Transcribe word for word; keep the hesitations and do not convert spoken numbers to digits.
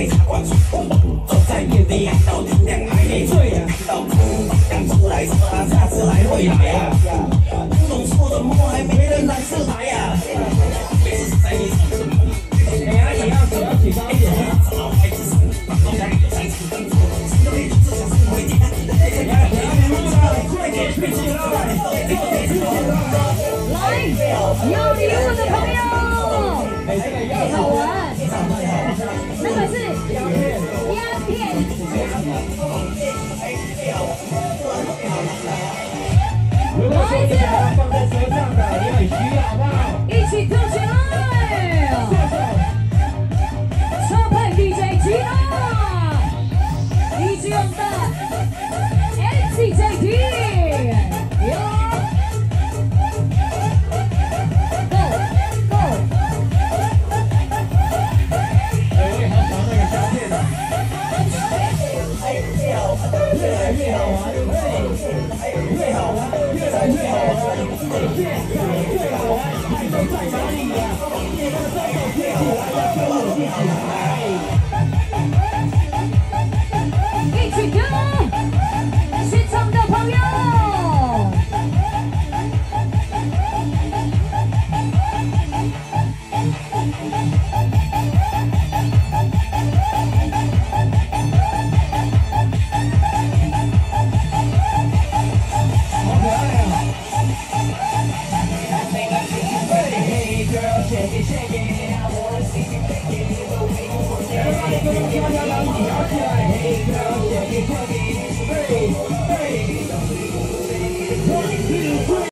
在茶馆出风，走在夜里感到能量还没醉啊，感到出想出来说啊，下次来会来啊，不懂说什么还别人来是来啊，每次在你身边，哎呀也要只要提高一点，怎么还是上，把梦想有上去奔走，心都一直想是回家，哎呀不要不要，快点去起来，快点去起来，来有礼物的朋友，哎好玩。 那可是鸦片。孩子，放在身上的也很需要，好不好？一起跳起来！超派 D J 吉他 ，D J 用的 ，M C J T， 有。 One, two, three.